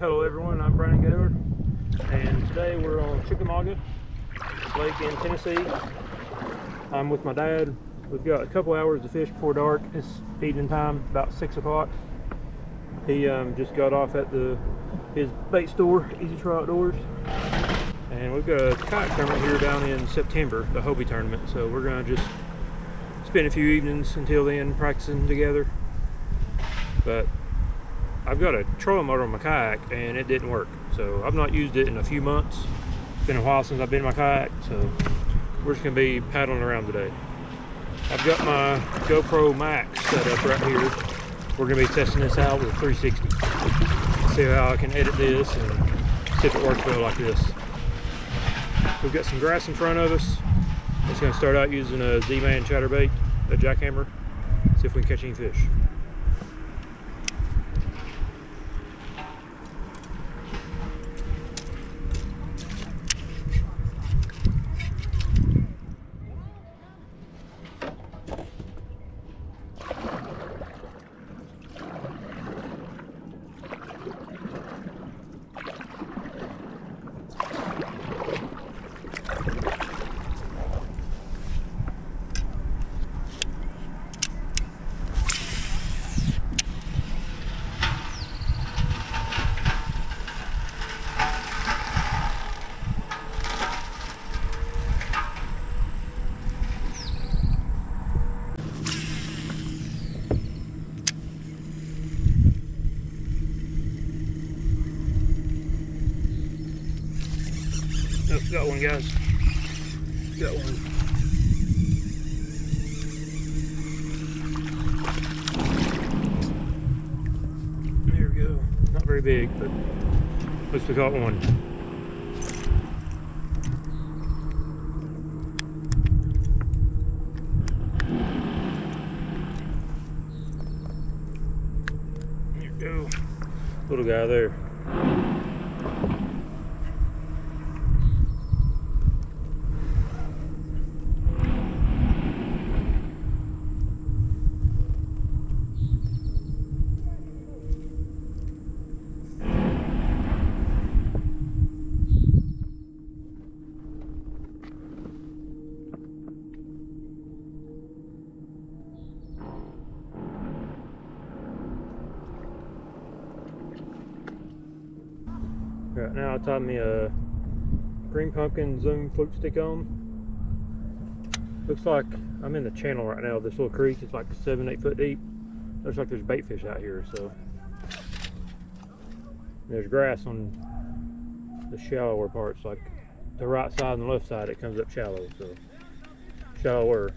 Hello everyone, I'm Brandon Gaylor, and today we're on Chickamauga Lake in Tennessee. I'm with my dad. We've got a couple hours to fish before dark. It's evening time, about 6 o'clock. He just got off at his bait store, Easy Try Outdoors, and we've got a kayak tournament here down in September, the Hobie tournament. So we're gonna just spend a few evenings until then practicing together. But I've got a trolling motor on my kayak and it didn't work, so I've not used it in a few months. It's been a while since I've been in my kayak, so we're just gonna be paddling around today. I've got my GoPro Max set up right here. We're gonna be testing this out with 360. See how I can edit this and see if it works well like this. We've got some grass in front of us. It's gonna start out using a Z-Man chatterbait, a jackhammer. See if we can catch any fish. Got one, guys. Got one. There we go. Not very big, but at least we got one. There we go. Little guy there. Right now I tied me a green pumpkin zoom fluke stick on. Looks like I'm in the channel right now of this little creek. It's like 7-8 foot deep. Looks like there's bait fish out here, so. There's grass on the shallower parts, like the right side and the left side, it comes up shallow, so. Shallower.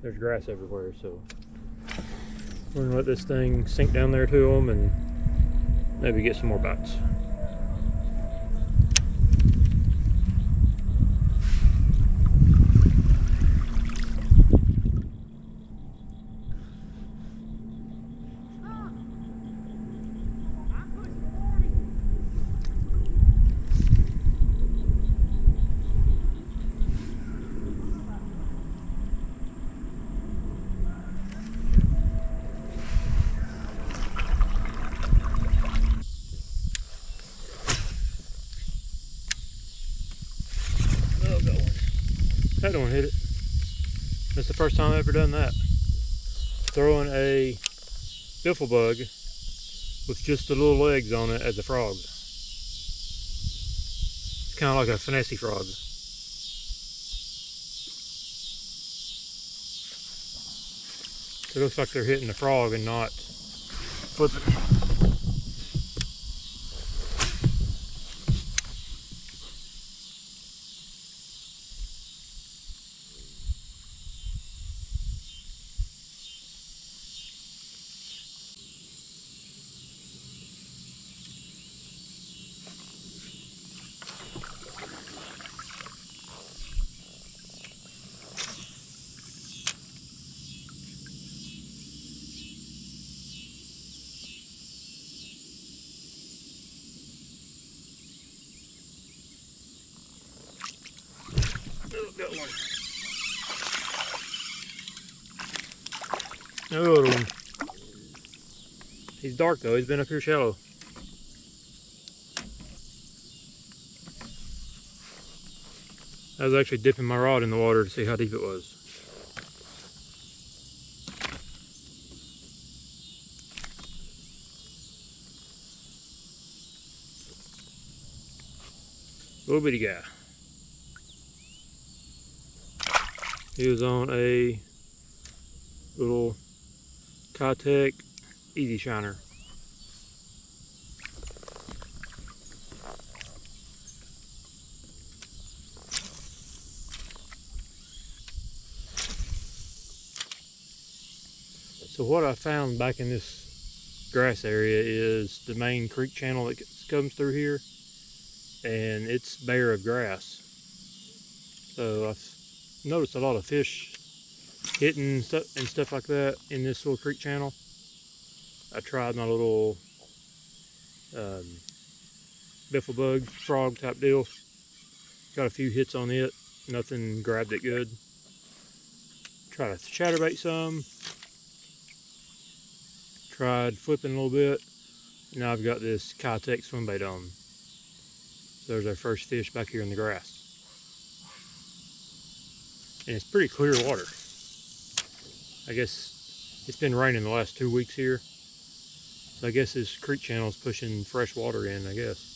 There's grass everywhere, so. We're gonna let this thing sink down there to them and maybe get some more bites. That one hit it. That's the first time I've ever done that. Throwing a biffle bug with just the little legs on it as a frog. It's kind of like a finesse frog. It looks like they're hitting the frog and not flipping. Got one. Another one. He's dark though, he's been up here shallow. I was actually dipping my rod in the water to see how deep it was. Little bitty guy. He was on a little Keitech Easy Shiner. So what I found back in this grass area is the main creek channel that comes through here, and it's bare of grass. So I've noticed a lot of fish hitting and stuff like that in this little creek channel. I tried my little biffle bug frog type deal. Got a few hits on it. Nothing grabbed it good. Tried to chatterbait some. Tried flipping a little bit. Now I've got this Keitech swim bait on. So there's our first fish back here in the grass. And it's pretty clear water. I guess it's been raining the last 2 weeks here. So I guess this creek channel is pushing fresh water in, I guess.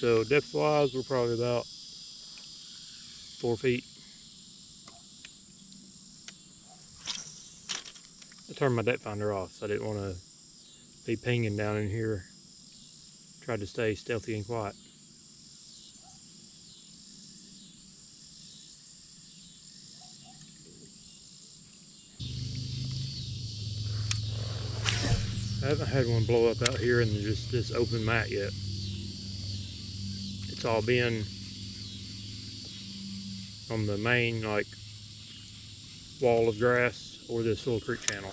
So depth wise, we're probably about 4 feet. I turned my depth finder off, so I didn't want to be pinging down in here. Tried to stay stealthy and quiet. I haven't had one blow up out here in just this open mat yet. All been on the main like wall of grass or this little creek channel.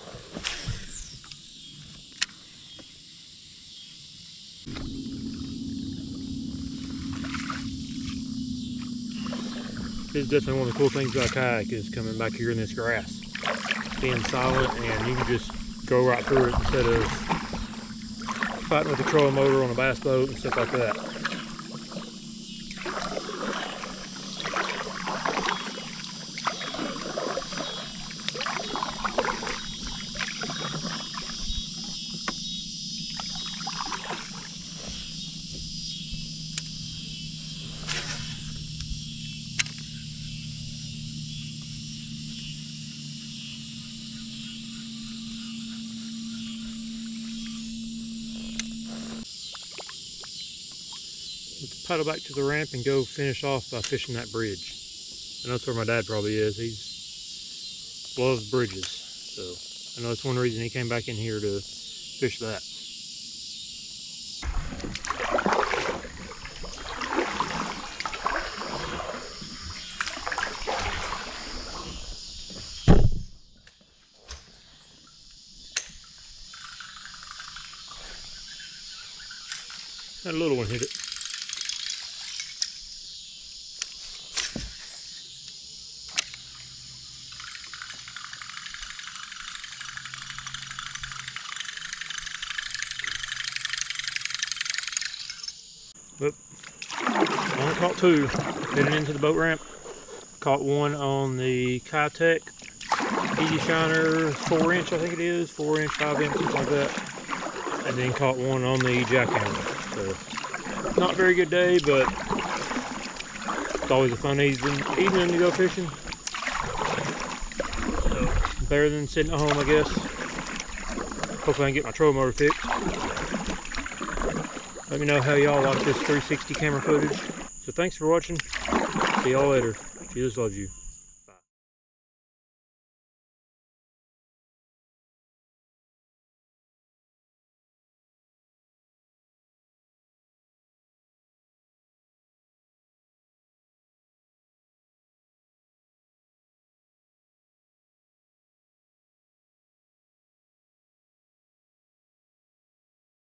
This is definitely one of the cool things about kayak is coming back here in this grass, being solid, and you can just go right through it instead of fighting with a trolling motor on a bass boat and stuff like that. Paddle back to the ramp and go finish off by fishing that bridge. I know that's where my dad probably is. He loves bridges, so I know that's one reason he came back in here to fish that. That little one hit it. Oop. I only caught two heading into the boat ramp. Caught one on the Keitech Easy Shiner 4-inch, I think it is, 4-inch, 5-inch, something like that. And then caught one on the jackhammer. So not a very good day, but it's always a fun evening to go fishing. So better than sitting at home, I guess. Hopefully I can get my trolling motor fixed. Let me know how y'all like this 360 camera footage. So thanks for watching. See y'all later. Jesus loves you.